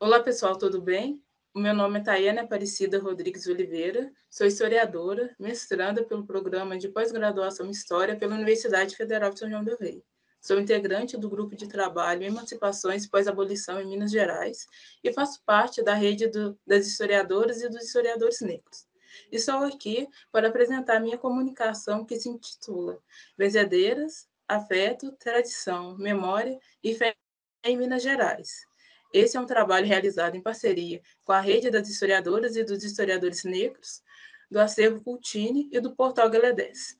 Olá pessoal, tudo bem? O meu nome é Tayane Aparecida Rodrigues Oliveira, sou historiadora, mestranda pelo Programa de Pós-Graduação em História pela Universidade Federal de São João do Rei. Sou integrante do Grupo de Trabalho Emancipações Pós-Abolição em Minas Gerais e faço parte da Rede das Historiadoras e dos Historiadores Negros. E estou aqui para apresentar minha comunicação que se intitula Benzadeiras, Afeto, Tradição, Memória e Fé em Minas Gerais. Esse é um trabalho realizado em parceria com a Rede das Historiadoras e dos Historiadores Negros, do Acervo Cultne e do Portal Geledés.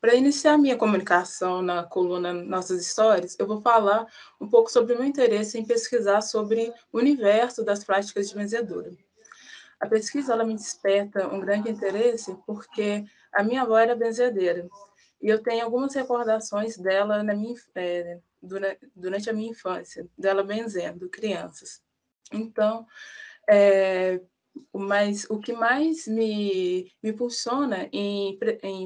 Para iniciar minha comunicação na coluna Nossas Histórias, eu vou falar um pouco sobre o meu interesse em pesquisar sobre o universo das práticas de benzedura. A pesquisa ela me desperta um grande interesse porque a minha avó era benzedeira e eu tenho algumas recordações dela na minha infância. Durante a minha infância, dela benzendo crianças. Então, o que mais me impulsiona em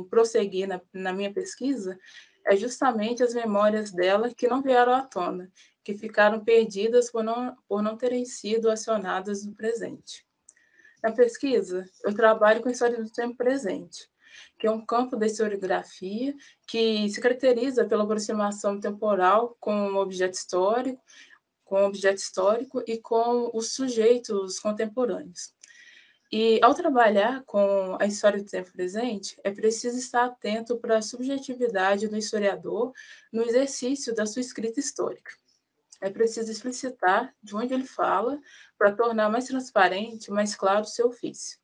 prosseguir na minha pesquisa é justamente as memórias dela que não vieram à tona, que ficaram perdidas por não terem sido acionadas no presente. Na pesquisa, eu trabalho com a história do tempo presente, que é um campo da historiografia que se caracteriza pela aproximação temporal com o objeto histórico, e com os sujeitos contemporâneos. E, ao trabalhar com a história do tempo presente, é preciso estar atento para a subjetividade do historiador no exercício da sua escrita histórica. É preciso explicitar de onde ele fala para tornar mais transparente, mais claro o seu ofício.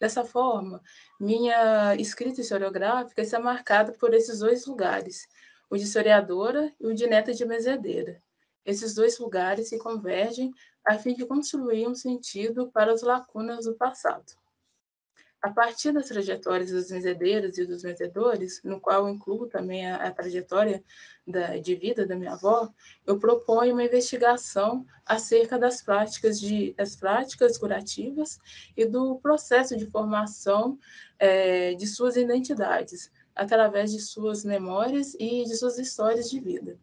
Dessa forma, minha escrita historiográfica está marcada por esses dois lugares, o de historiadora e o de neta de benzedeira. Esses dois lugares se convergem a fim de construir um sentido para as lacunas do passado. A partir das trajetórias das benzedeiras e dos benzedores, no qual eu incluo também a trajetória de vida da minha avó, eu proponho uma investigação acerca das práticas curativas e do processo de formação de suas identidades, através de suas memórias e de suas histórias de vida.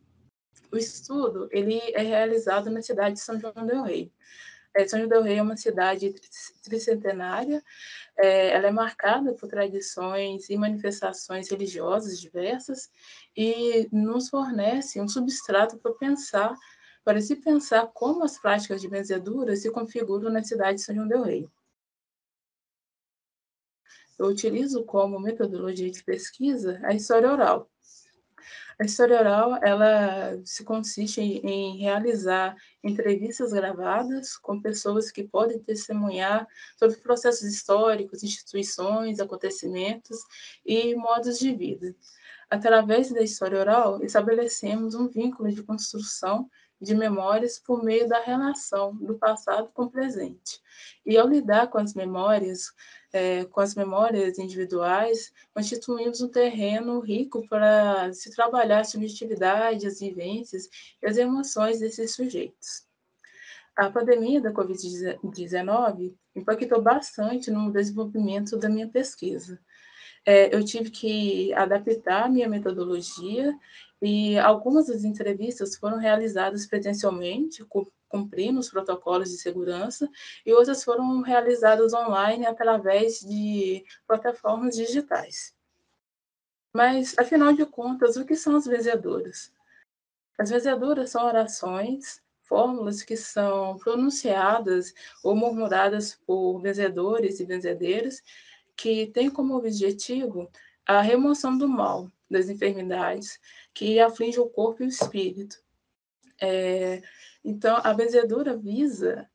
O estudo ele é realizado na cidade de São João do Rei. São João do Rei é uma cidade tricentenária, ela é marcada por tradições e manifestações religiosas diversas e nos fornece um substrato para se pensar como as práticas de benzedura se configuram na cidade de São João do Rei. Eu utilizo como metodologia de pesquisa a história oral. A história oral, ela se consiste em realizar entrevistas gravadas com pessoas que podem testemunhar sobre processos históricos, instituições, acontecimentos e modos de vida. Através da história oral, estabelecemos um vínculo de construção de memórias por meio da relação do passado com o presente. E ao lidar com as memórias, individuais, constituímos um terreno rico para se trabalhar a subjetividade, as vivências e as emoções desses sujeitos. A pandemia da Covid-19 impactou bastante no desenvolvimento da minha pesquisa. Eu tive que adaptar a minha metodologia e algumas das entrevistas foram realizadas presencialmente, cumprindo os protocolos de segurança, e outras foram realizadas online através de plataformas digitais. Mas, afinal de contas, o que são as benzeduras? As benzeduras são orações, fórmulas que são pronunciadas ou murmuradas por benzedores e benzedeiras, que tem como objetivo a remoção do mal, das enfermidades que afligem o corpo e o espírito. Então, a benzedura visa,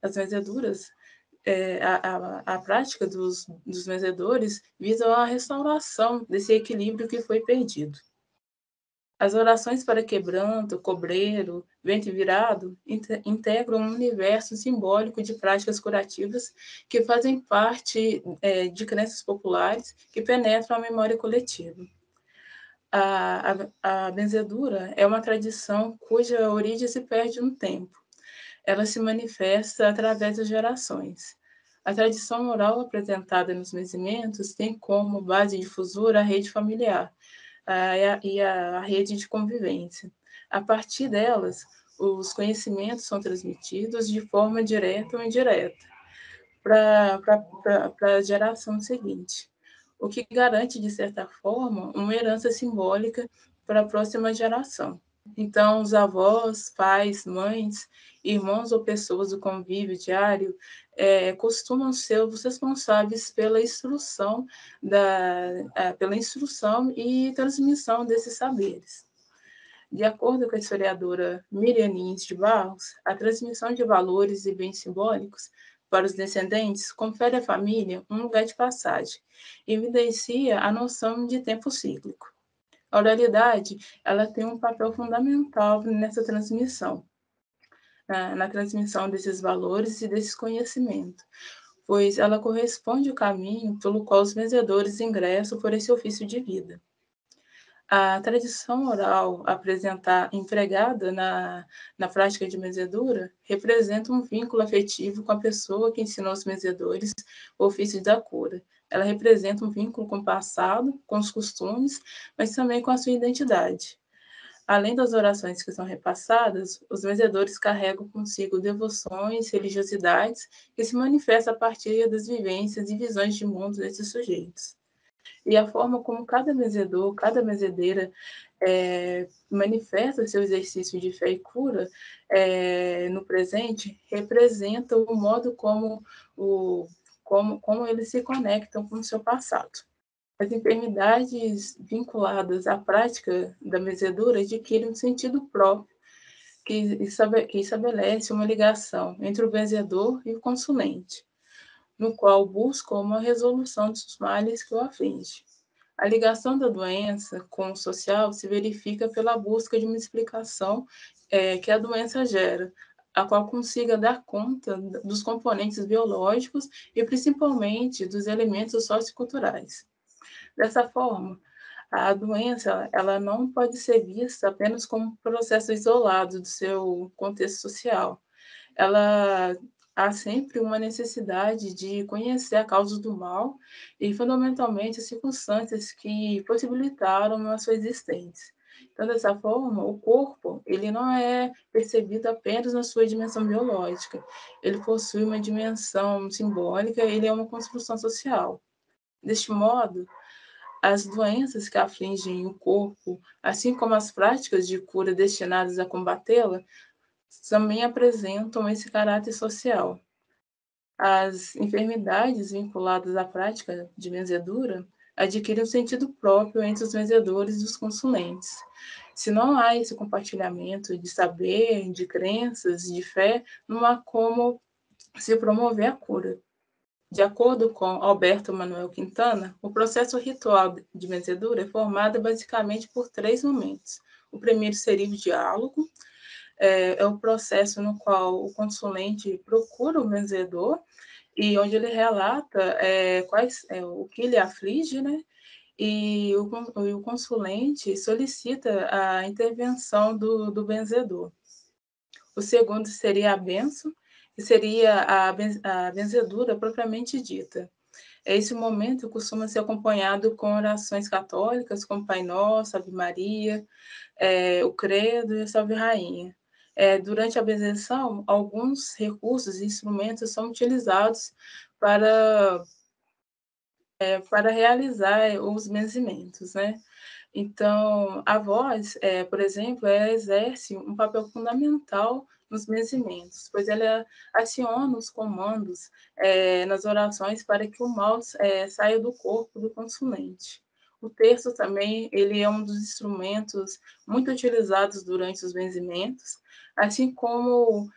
a prática dos benzedores visa a restauração desse equilíbrio que foi perdido. As orações para quebranto, cobreiro, ventre virado integram um universo simbólico de práticas curativas que fazem parte de crenças populares que penetram a memória coletiva. A benzedura é uma tradição cuja origem se perde no tempo. Ela se manifesta através das gerações. A tradição oral apresentada nos mezimentos tem como base difusora a rede familiar e a rede de convivência. A partir delas, os conhecimentos são transmitidos de forma direta ou indireta para a geração seguinte, o que garante, de certa forma, uma herança simbólica para a próxima geração. Então, os avós, pais, mães, irmãos ou pessoas do convívio diário costumam ser os responsáveis pela instrução e transmissão desses saberes. De acordo com a historiadora Miriam Nins de Barros, a transmissão de valores e bens simbólicos para os descendentes confere à família um lugar de passagem e evidencia a noção de tempo cíclico. A oralidade ela tem um papel fundamental nessa transmissão, na transmissão desses valores e desse conhecimento, pois ela corresponde ao caminho pelo qual os benzedores ingressam por esse ofício de vida. A tradição oral empregada na prática de benzedura representa um vínculo afetivo com a pessoa que ensinou os benzedores o ofício da cura. Ela representa um vínculo com o passado, com os costumes, mas também com a sua identidade. Além das orações que são repassadas, os benzedores carregam consigo devoções, religiosidades que se manifestam a partir das vivências e visões de mundo desses sujeitos. E a forma como cada benzedor, cada benzedeira manifesta seu exercício de fé e cura no presente representa o modo como eles se conectam com o seu passado. As enfermidades vinculadas à prática da benzedura adquirem um sentido próprio que estabelece uma ligação entre o benzedor e o consulente, no qual busca uma resolução dos males que o aflige. A ligação da doença com o social se verifica pela busca de uma explicação que a doença gera, a qual consiga dar conta dos componentes biológicos e principalmente dos elementos socioculturais. Dessa forma, a doença ela não pode ser vista apenas como um processo isolado do seu contexto social. Há sempre uma necessidade de conhecer a causa do mal e, fundamentalmente, as circunstâncias que possibilitaram a sua existência. Então, dessa forma, o corpo ele não é percebido apenas na sua dimensão biológica. Ele possui uma dimensão simbólica, ele é uma construção social. Deste modo, as doenças que afligem o corpo, assim como as práticas de cura destinadas a combatê-la, também apresentam esse caráter social. As enfermidades vinculadas à prática de benzedura adquirem um sentido próprio entre os benzedores e os consulentes. Se não há esse compartilhamento de saber, de crenças, de fé, não há como se promover a cura. De acordo com Alberto Manuel Quintana, o processo ritual de benzedura é formado basicamente por três momentos. O primeiro seria o diálogo, é o processo no qual o consulente procura o benzedor e onde ele relata o que lhe aflige, né? E o consulente solicita a intervenção do benzedor. O segundo seria a benção, que seria a benzedura propriamente dita. Esse momento costuma ser acompanhado com orações católicas, como Pai Nosso, Ave Maria, o Credo e a Salve Rainha. Durante a benzeção, alguns recursos e instrumentos são utilizados para realizar os benzimentos, né? Então, a voz, por exemplo, exerce um papel fundamental nos benzimentos, pois ela aciona os comandos nas orações para que o mal saia do corpo do consulente. O terço também ele é um dos instrumentos muito utilizados durante os benzimentos, assim como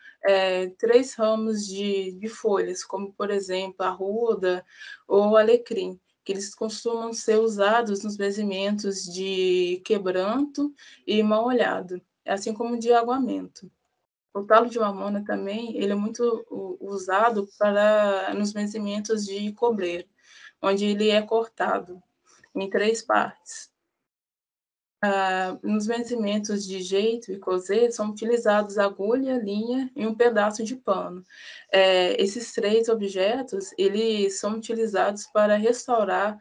três ramos de folhas, como, por exemplo, arruda ou alecrim, que eles costumam ser usados nos benzimentos de quebranto e mal-olhado, assim como de aguamento. O talo de mamona também ele é muito usado nos benzimentos de cobreiro, onde ele é cortado em três partes. Nos vencimentos de jeito e cosê são utilizados agulha, linha e um pedaço de pano. Esses três objetos eles são utilizados para restaurar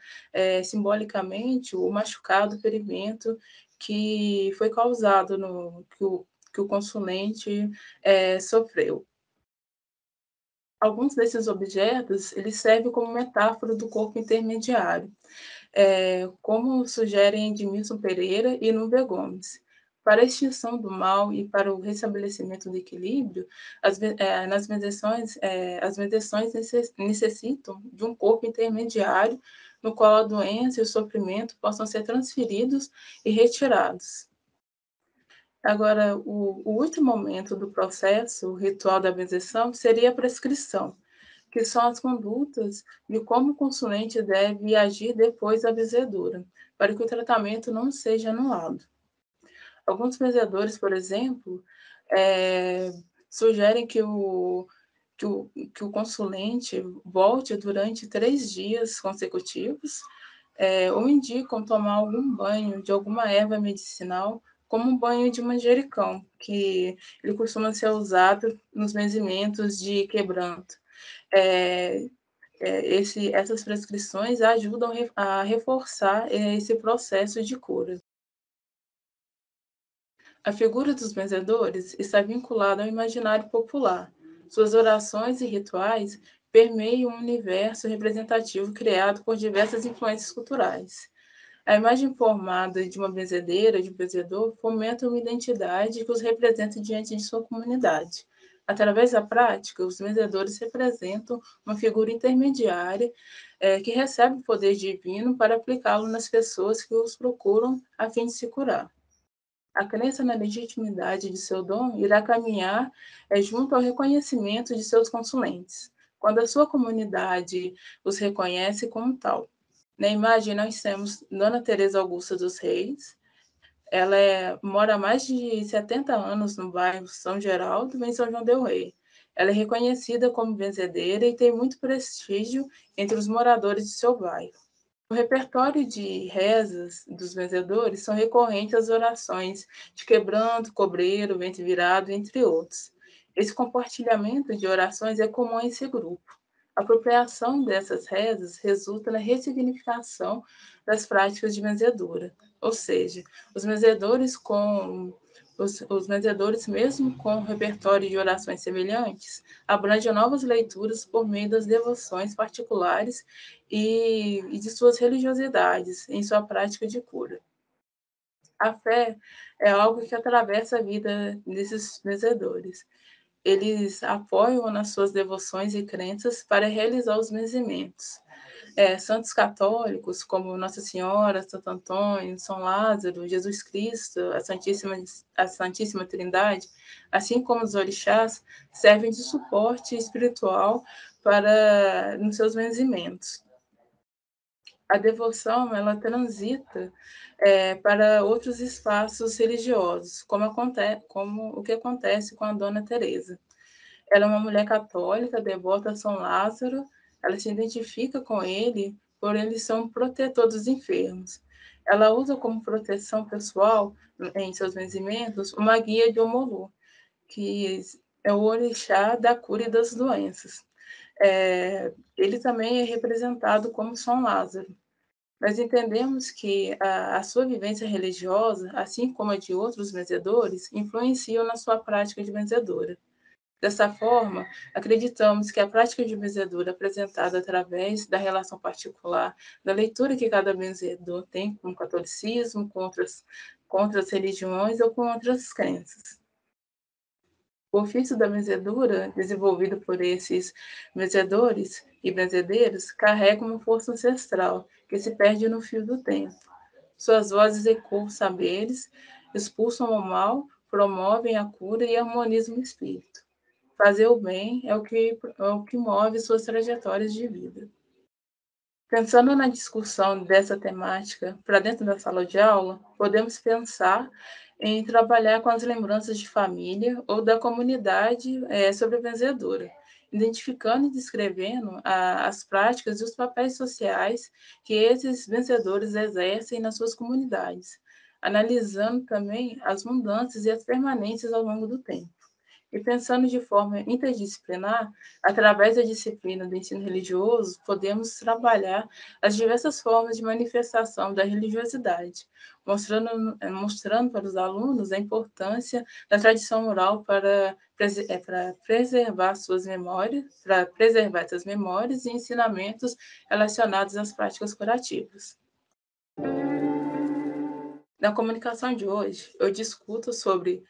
simbolicamente o machucado, ferimento que foi causado, que o consulente sofreu. Alguns desses objetos eles servem como metáfora do corpo intermediário, como sugerem Edmilson Pereira e Núbia Gomes. Para a extinção do mal e para o restabelecimento do equilíbrio, as medições necessitam de um corpo intermediário no qual a doença e o sofrimento possam ser transferidos e retirados. Agora, o último momento do processo, o ritual da benzeção, seria a prescrição, que são as condutas de como o consulente deve agir depois da benzedura, para que o tratamento não seja anulado. Alguns benzedores, por exemplo, sugerem que o consulente volte durante 3 dias consecutivos, ou indicam tomar algum banho de alguma erva medicinal, como um banho de manjericão, que ele costuma ser usado nos benzimentos de quebranto. Essas prescrições ajudam a reforçar esse processo de cura. A figura dos benzedores está vinculada ao imaginário popular. Suas orações e rituais permeiam um universo representativo criado por diversas influências culturais. A imagem formada de uma benzedeira, de um benzedor, fomenta uma identidade que os representa diante de sua comunidade. Através da prática, os benzedores representam uma figura intermediária que recebe o poder divino para aplicá-lo nas pessoas que os procuram a fim de se curar. A crença na legitimidade de seu dom irá caminhar junto ao reconhecimento de seus consulentes, quando a sua comunidade os reconhece como tal. Na imagem, nós temos Dona Teresa Augusta dos Reis. Ela mora há mais de 70 anos no bairro São Geraldo, em São João do Rei. Ela é reconhecida como benzedeira e tem muito prestígio entre os moradores de seu bairro. O repertório de rezas dos benzedores são recorrentes às orações de quebranto, cobreiro, ventre virado, entre outros. Esse compartilhamento de orações é comum em esse grupo. A apropriação dessas rezas resulta na ressignificação das práticas de benzedura, ou seja, os benzedores, mesmo com um repertório de orações semelhantes, abrangem novas leituras por meio das devoções particulares e de suas religiosidades em sua prática de cura. A fé é algo que atravessa a vida desses benzedores. Eles apoiam nas suas devoções e crenças para realizar os benzimentos. Santos católicos, como Nossa Senhora, Santo Antônio, São Lázaro, Jesus Cristo, a Santíssima Trindade, assim como os orixás, servem de suporte espiritual nos seus benzimentos. A devoção ela transita para outros espaços religiosos, como o que acontece com a Dona Teresa. Ela é uma mulher católica, devota a São Lázaro. Ela se identifica com ele, por ele ser um protetor dos enfermos. Ela usa como proteção pessoal, em seus benzimentos, uma guia de Omolu, que é o orixá da cura e das doenças. Ele também é representado como São Lázaro. Nós entendemos que a sua vivência religiosa, assim como a de outros benzedores, influenciam na sua prática de benzedora. Dessa forma, acreditamos que a prática de benzedura apresentada através da relação particular, da leitura que cada benzedor tem com o catolicismo, com outras religiões ou com outras crenças. O ofício da benzedura, desenvolvido por esses benzedores e benzedeiros, carrega uma força ancestral que se perde no fio do tempo. Suas vozes ecoam saberes, expulsam o mal, promovem a cura e harmonizam o espírito. Fazer o bem é o que move suas trajetórias de vida. Pensando na discussão dessa temática para dentro da sala de aula, podemos pensar em trabalhar com as lembranças de família ou da comunidade sobre a benzedura, identificando e descrevendo as práticas e os papéis sociais que esses benzedores exercem nas suas comunidades, analisando também as mudanças e as permanências ao longo do tempo, e pensando de forma interdisciplinar, através da disciplina do ensino religioso, podemos trabalhar as diversas formas de manifestação da religiosidade, mostrando para os alunos a importância da tradição oral para preservar essas memórias e ensinamentos relacionados às práticas curativas. Na comunicação de hoje, eu discuto sobre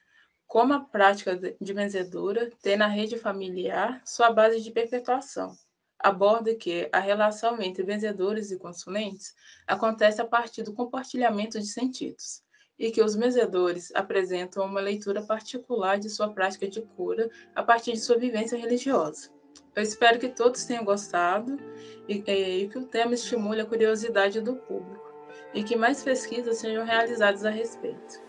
como a prática de benzedura tem na rede familiar sua base de perpetuação. Aborda que a relação entre benzedores e consulentes acontece a partir do compartilhamento de sentidos, e que os benzedores apresentam uma leitura particular de sua prática de cura a partir de sua vivência religiosa. Eu espero que todos tenham gostado e que o tema estimule a curiosidade do público, e que mais pesquisas sejam realizadas a respeito.